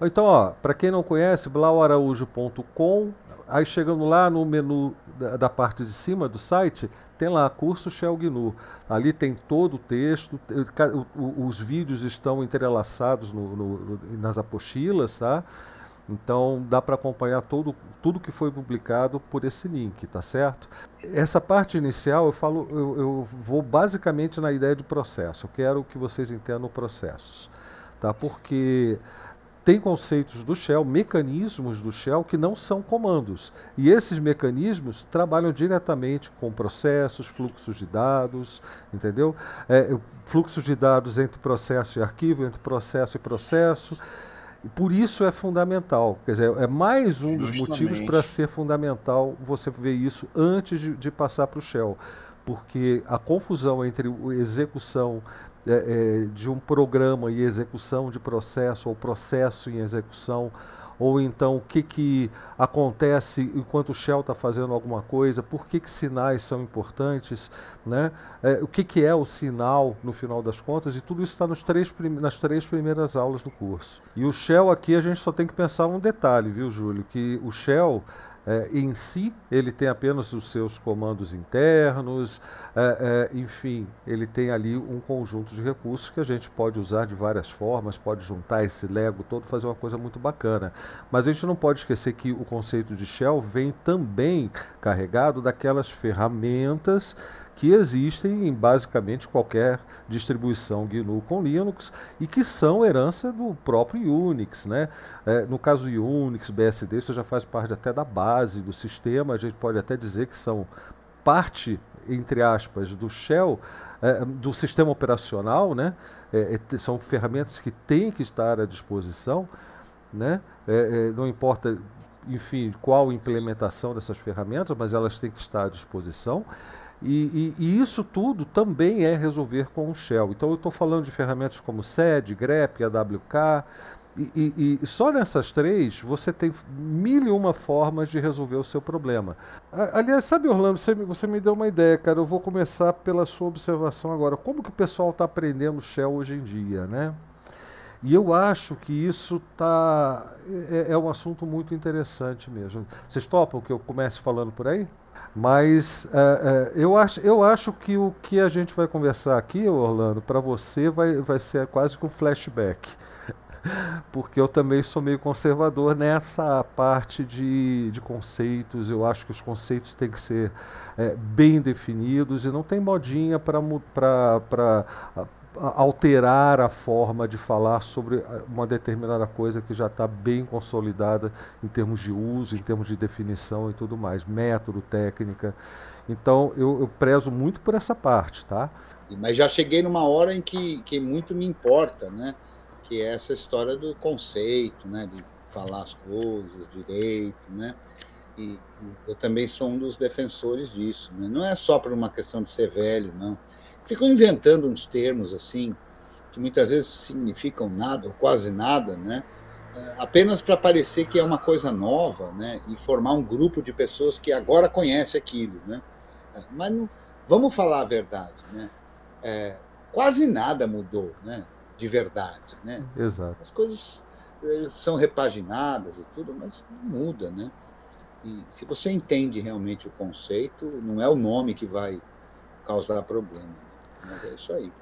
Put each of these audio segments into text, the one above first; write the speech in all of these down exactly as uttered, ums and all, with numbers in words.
Então, ó, para quem não conhece, blauaraujo ponto com, aí chegando lá no menu da, da parte de cima do site, tem lá curso Shell G N U. Ali tem todo o texto, os vídeos estão entrelaçados no, no, nas apostilas, tá? Então dá para acompanhar todo, tudo que foi publicado por esse link, tá certo? Essa parte inicial eu falo, eu, eu vou basicamente na ideia de processo. Eu quero que vocês entendam processos, tá? Porque tem conceitos do Shell, mecanismos do Shell que não são comandos. E esses mecanismos trabalham diretamente com processos, fluxos de dados, entendeu? É, fluxos de dados entre processo e arquivo, entre processo e processo. Por isso é fundamental, quer dizer, é mais um dos Justamente. motivos para ser fundamental você ver isso antes de, de passar para o Shell, porque a confusão entre execução é, é, de um programa e execução de processo, ou processo em execução, ou então o que, que acontece enquanto o Shell está fazendo alguma coisa, por que, que sinais são importantes, né? É, o que, que é o sinal no final das contas, e tudo isso está nas três primeiras aulas do curso. E o Shell aqui a gente só tem que pensar um detalhe, viu, Júlio, que o Shell é, em si, ele tem apenas os seus comandos internos, é, é, enfim, ele tem ali um conjunto de recursos que a gente pode usar de várias formas, pode juntar esse Lego todo, fazer uma coisa muito bacana. Mas a gente não pode esquecer que o conceito de Shell vem também carregado daquelas ferramentas que existem em basicamente qualquer distribuição G N U com Linux e que são herança do próprio Unix, né? É, no caso do Unix, B S D, isso já faz parte até da base do sistema, a gente pode até dizer que são parte, entre aspas, do Shell, é, do sistema operacional, né? É, são ferramentas que têm que estar à disposição, né? É, é, não importa, enfim, qual a implementação dessas ferramentas, mas elas têm que estar à disposição. E, e, e isso tudo também é resolver com o Shell. Então eu estou falando de ferramentas como sed, grep, awk, e, e, e só nessas três você tem mil e uma formas de resolver o seu problema. Aliás, sabe, Orlando, você, você me deu uma ideia, cara. Eu vou começar pela sua observação agora. Como que o pessoal está aprendendo Shell hoje em dia, né? E eu acho que isso tá, é, é um assunto muito interessante mesmo. Vocês topam que eu comece falando por aí? Mas uh, uh, eu, acho, eu acho que o que a gente vai conversar aqui, Orlando, para você vai, vai ser quase que um flashback. Porque eu também sou meio conservador nessa parte de, de conceitos. Eu acho que os conceitos têm que ser é, bem definidos e não tem modinha para alterar a forma de falar sobre uma determinada coisa que já está bem consolidada em termos de uso, em termos de definição e tudo mais, método, técnica. Então eu, eu prezo muito por essa parte, tá? Mas já cheguei numa hora em que, que muito me importa, né? Que é essa história do conceito, né? De falar as coisas direito, né? E eu também sou um dos defensores disso, né? Não é só por uma questão de ser velho, não. Ficam inventando uns termos assim, que muitas vezes significam nada, ou quase nada, né? Apenas para parecer que é uma coisa nova, né? E formar um grupo de pessoas que agora conhece aquilo, né? Mas não, vamos falar a verdade, né? É, quase nada mudou, né? De verdade, né? Exato. As coisas são repaginadas e tudo, mas não muda, né? E se você entende realmente o conceito, não é o nome que vai causar problema. Mas é isso aí.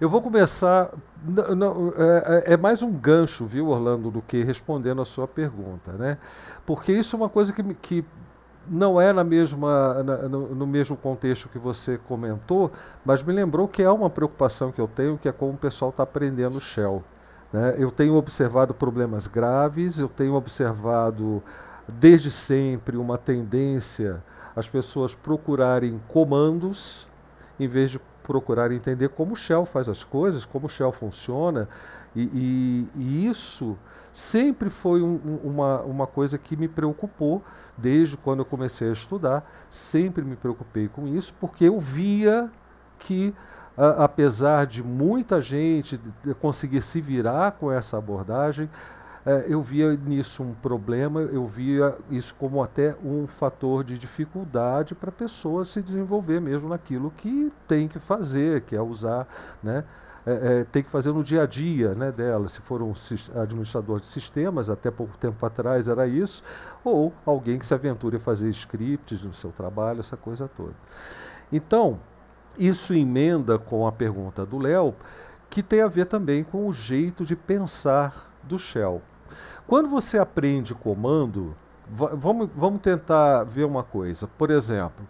Eu vou começar... Não, não, é, é mais um gancho, viu, Orlando, do que respondendo a sua pergunta, né? Porque isso é uma coisa que, que não é na mesma, na, no, no mesmo contexto que você comentou, mas me lembrou que é uma preocupação que eu tenho, que é como o pessoal está aprendendo Shell, né? Eu tenho observado problemas graves, eu tenho observado desde sempre uma tendência as pessoas procurarem comandos em vez de procurar entender como o Shell faz as coisas, como o Shell funciona, e, e, e isso sempre foi um, uma, uma coisa que me preocupou desde quando eu comecei a estudar, sempre me preocupei com isso, porque eu via que, a, apesar de muita gente conseguir se virar com essa abordagem, eh, eu via nisso um problema, eu via isso como até um fator de dificuldade para a pessoa se desenvolver mesmo naquilo que tem que fazer, que é usar, né, é, é, tem que fazer no dia a dia, né, dela. Se for um administrador de sistemas, até pouco tempo atrás era isso, ou alguém que se aventure a fazer scripts no seu trabalho, essa coisa toda. Então, isso emenda com a pergunta do Léo, que tem a ver também com o jeito de pensar do Shell. Quando você aprende comando, vamos, vamos tentar ver uma coisa. Por exemplo,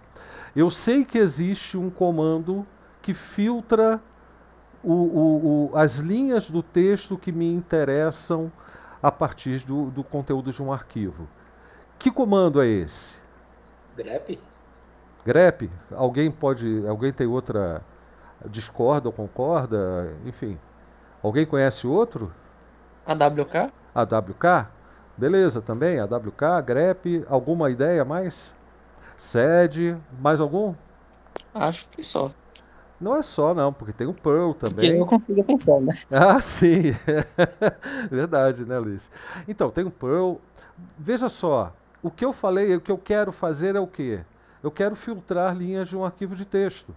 eu sei que existe um comando que filtra o, o, o, as linhas do texto que me interessam a partir do, do conteúdo de um arquivo. Que comando é esse? Grep. Grep? Alguém pode, alguém tem outra, discorda ou concorda? Enfim, alguém conhece outro? A W K? A W K? Beleza, também, A W K, grep, alguma ideia mais? sed, mais algum? Acho que só. Não é só não, porque tem o Perl também. Porque eu não consigo pensar, né? Ah, sim. Verdade, né, Luiz? Então, tem o Perl. Veja só, o que eu falei, o que eu quero fazer é o quê? Eu quero filtrar linhas de um arquivo de texto.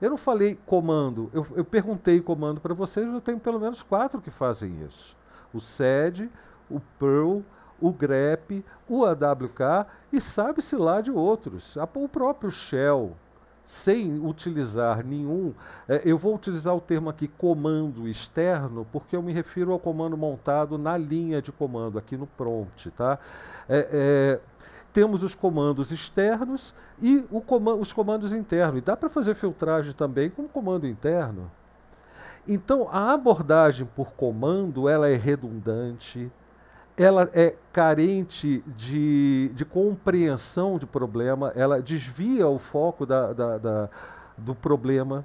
Eu não falei comando, eu, eu perguntei comando para vocês, eu tenho pelo menos quatro que fazem isso. O sed, o Perl, o grep, o A W K e sabe-se lá de outros. O próprio shell, sem utilizar nenhum... É, eu vou utilizar o termo aqui comando externo, porque eu me refiro ao comando montado na linha de comando, aqui no prompt, tá? É, é, temos os comandos externos e o comando, os comandos internos. E dá para fazer filtragem também com comando interno. Então, a abordagem por comando, ela é redundante, ela é carente de, de compreensão de problema, ela desvia o foco da, da, da, do problema.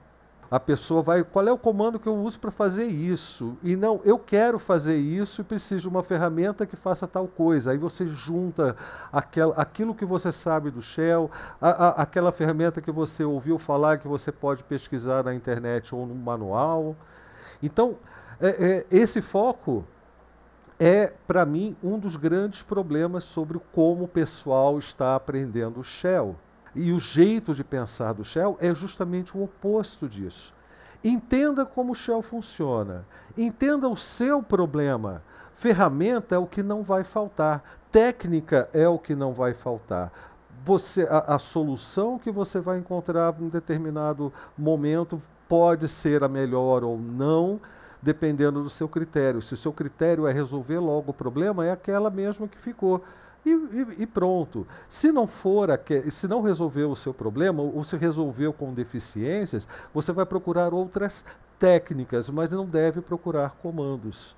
A pessoa vai, qual é o comando que eu uso para fazer isso? E não, eu quero fazer isso e preciso de uma ferramenta que faça tal coisa. Aí você junta aquel, aquilo que você sabe do Shell, a, a, aquela ferramenta que você ouviu falar, que você pode pesquisar na internet ou no manual. Então, é, é, esse foco é, para mim, um dos grandes problemas sobre como o pessoal está aprendendo o Shell. E o jeito de pensar do Shell é justamente o oposto disso. Entenda como o Shell funciona. Entenda o seu problema. Ferramenta é o que não vai faltar. Técnica é o que não vai faltar. Você, a, a solução que você vai encontrar em um determinado momento pode ser a melhor ou não, dependendo do seu critério. Se o seu critério é resolver logo o problema, é aquela mesma que ficou. E, e, e pronto. Se não for, a que, se não resolver o seu problema, ou se resolveu com deficiências, você vai procurar outras técnicas, mas não deve procurar comandos.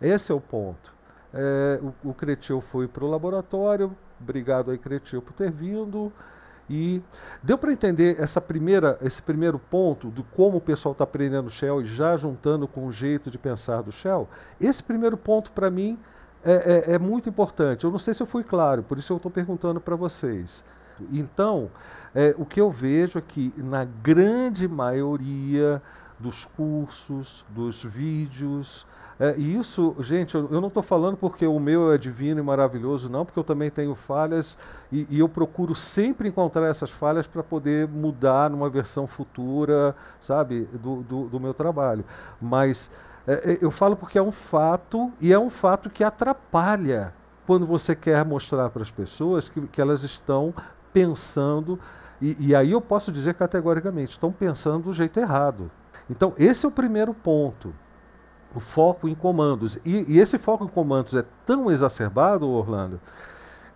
Esse é o ponto. É, o, o Cretil foi para o laboratório, obrigado aí, Cretil, por ter vindo. E deu para entender essa primeira, esse primeiro ponto do como o pessoal está aprendendo Shell e já juntando com o jeito de pensar do Shell? Esse primeiro ponto, para mim, É, é, é muito importante. Eu não sei se eu fui claro, por isso eu estou perguntando para vocês. Então, é, o que eu vejo é que na grande maioria dos cursos, dos vídeos, é, e isso, gente, eu, eu não estou falando porque o meu é divino e maravilhoso, não, porque eu também tenho falhas e, e eu procuro sempre encontrar essas falhas para poder mudar numa versão futura, sabe, do, do, do meu trabalho. Mas eu falo porque é um fato, e é um fato que atrapalha quando você quer mostrar para as pessoas que, que elas estão pensando, e, e aí eu posso dizer categoricamente, estão pensando do jeito errado. Então, esse é o primeiro ponto, o foco em comandos. E, e esse foco em comandos é tão exacerbado, Orlando,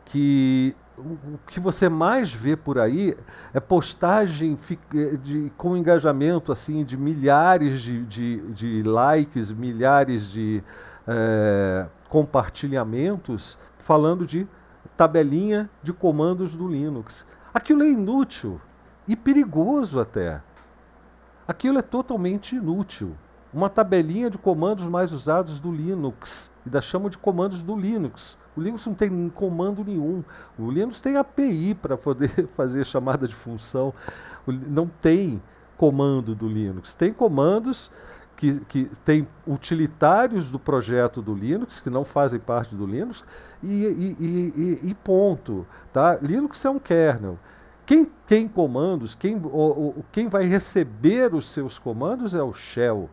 que o que você mais vê por aí é postagem de, de, com engajamento assim, de milhares de, de, de likes, milhares de é, compartilhamentos, falando de tabelinha de comandos do Linux. Aquilo é inútil e perigoso até. Aquilo é totalmente inútil. Uma tabelinha de comandos mais usados do Linux, e da chamam de comandos do Linux. O Linux não tem comando nenhum. O Linux tem A P I para poder fazer chamada de função. Não tem comando do Linux. Tem comandos que, que tem utilitários do projeto do Linux, que não fazem parte do Linux, e, e, e, e ponto. Tá? Linux é um kernel. Quem tem comandos, quem, o, o, quem vai receber os seus comandos é o Shell.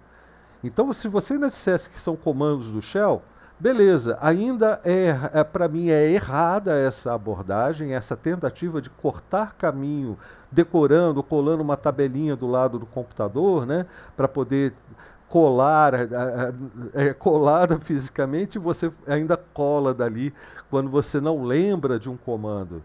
Então, se você ainda dissesse que são comandos do shell, beleza, ainda é, é para mim é errada essa abordagem, essa tentativa de cortar caminho, decorando, colando uma tabelinha do lado do computador, né, para poder colar, é, é, colada fisicamente, você ainda cola dali quando você não lembra de um comando.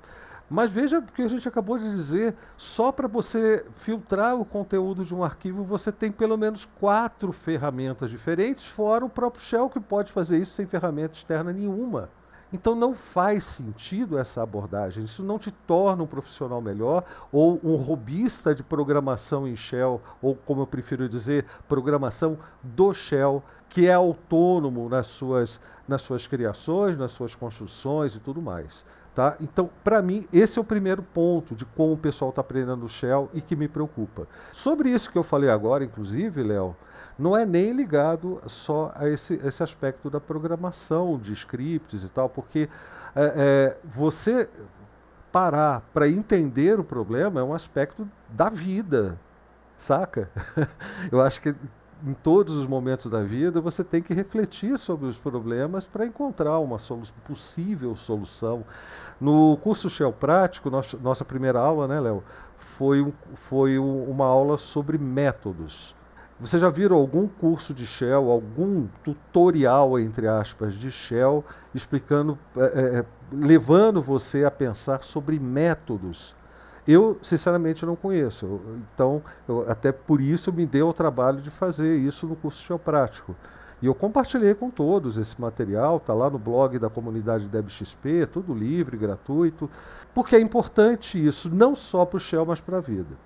Mas veja o que a gente acabou de dizer, só para você filtrar o conteúdo de um arquivo, você tem pelo menos quatro ferramentas diferentes, fora o próprio shell que pode fazer isso sem ferramenta externa nenhuma. Então não faz sentido essa abordagem, isso não te torna um profissional melhor ou um robista de programação em shell, ou como eu prefiro dizer, programação do shell, que é autônomo nas suas, nas suas criações, nas suas construções e tudo mais. Tá? Então, para mim, esse é o primeiro ponto de como o pessoal está aprendendo o shell e que me preocupa. Sobre isso que eu falei agora, inclusive, Léo, não é nem ligado só a esse, esse aspecto da programação, de scripts e tal, porque é, é, você parar para entender o problema é um aspecto da vida, saca? Eu acho que em todos os momentos da vida, você tem que refletir sobre os problemas para encontrar uma solu- possível solução. No curso Shell Prático, nosso, nossa primeira aula, né, Léo, foi, um, foi um, uma aula sobre métodos. Você já viram algum curso de Shell, algum tutorial, entre aspas, de Shell, explicando, é, é, levando você a pensar sobre métodos? Eu, sinceramente, não conheço, então, eu, até por isso me deu o trabalho de fazer isso no curso Shell Prático. E eu compartilhei com todos esse material, está lá no blog da comunidade DebXP, tudo livre, gratuito, porque é importante isso, não só para o Shell, mas para a vida.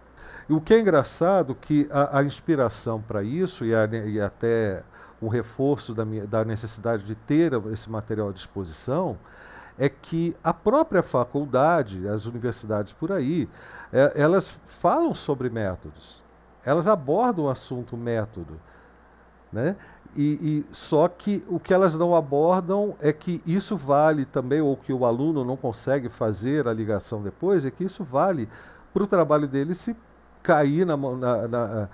E o que é engraçado, que a, a inspiração para isso, e, a, e até um reforço da, minha, da necessidade de ter esse material à disposição, é que a própria faculdade, as universidades por aí, é, elas falam sobre métodos, elas abordam o assunto método, né? E, e só que o que elas não abordam é que isso vale também, ou que o aluno não consegue fazer a ligação depois, é que isso vale para o trabalho dele se cair na, na, na,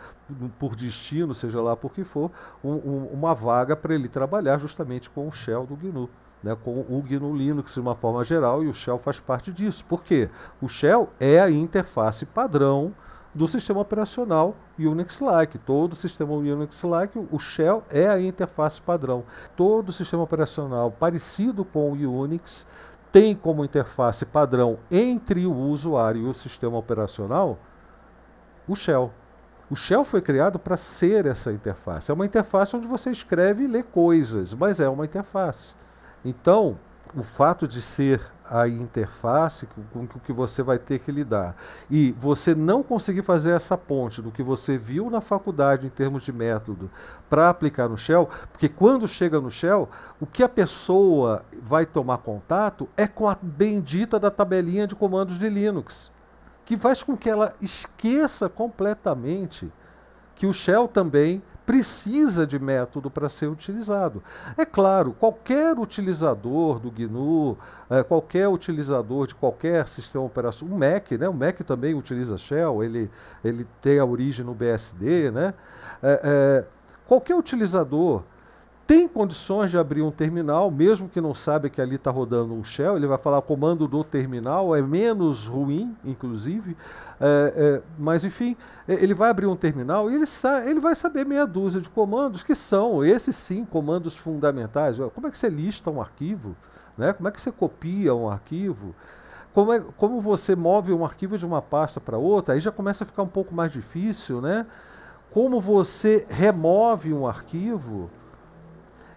por destino, seja lá por que for, um, um, uma vaga para ele trabalhar justamente com o shell do G N U. Né, com o G N U Linux de uma forma geral, e o shell faz parte disso. Por quê? O shell é a interface padrão do sistema operacional Unix-like. Todo sistema Unix-like, o shell é a interface padrão. Todo sistema operacional parecido com o Unix tem como interface padrão entre o usuário e o sistema operacional o shell. O shell foi criado para ser essa interface. É uma interface onde você escreve e lê coisas, mas é uma interface. Então, o fato de ser a interface com o que você vai ter que lidar e você não conseguir fazer essa ponte do que você viu na faculdade em termos de método para aplicar no shell, porque quando chega no shell, o que a pessoa vai tomar contato é com a bendita da tabelinha de comandos de Linux, que faz com que ela esqueça completamente que o shell também precisa de método para ser utilizado. É claro, qualquer utilizador do G N U, é, qualquer utilizador de qualquer sistema operacional, o Mac, né? O Mac também utiliza shell, ele, ele tem a origem no B S D, né? É, é, qualquer utilizador tem condições de abrir um terminal, mesmo que não saiba que ali está rodando um shell, ele vai falar comando do terminal, é menos ruim, inclusive, é, é, mas enfim, ele vai abrir um terminal e ele, ele vai saber meia dúzia de comandos, que são esses sim comandos fundamentais. Como é que você lista um arquivo, né? Como é que você copia um arquivo, como, é, como você move um arquivo de uma pasta para outra, aí já começa a ficar um pouco mais difícil, né? Como você remove um arquivo.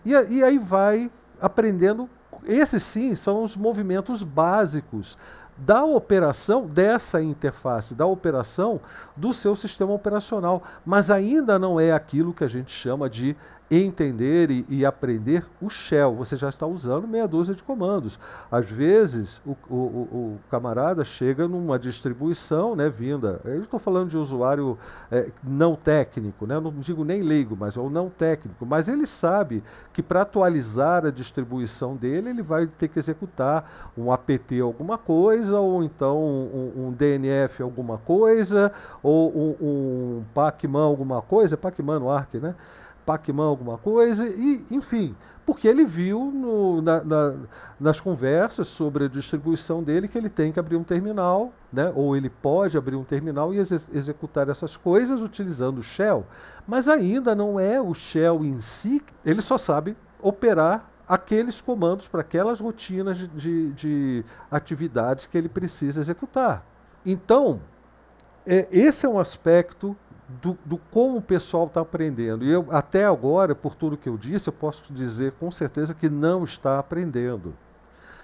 E aí vai aprendendo, esses sim são os movimentos básicos da operação dessa interface, da operação do seu sistema operacional. Mas ainda não é aquilo que a gente chama de entender e, e aprender o shell. Você já está usando meia dúzia de comandos. Às vezes o, o, o camarada chega numa distribuição, né, vinda, eu estou falando de usuário é, não técnico, né, eu não digo nem leigo, mas ou não técnico, mas ele sabe que para atualizar a distribuição dele, ele vai ter que executar um apt alguma coisa, ou então um, um D N F alguma coisa, ou um, um pacman alguma coisa, pacman no Arch, né? pacman alguma coisa, e enfim, porque ele viu no, na, na, nas conversas sobre a distribuição dele que ele tem que abrir um terminal, né, ou ele pode abrir um terminal e ex executar essas coisas utilizando o shell, mas ainda não é o shell em si, ele só sabe operar aqueles comandos para aquelas rotinas de, de, de atividades que ele precisa executar. Então, é, esse é um aspecto do, do como o pessoal está aprendendo. E eu, até agora, por tudo que eu disse, eu posso dizer com certeza que não está aprendendo.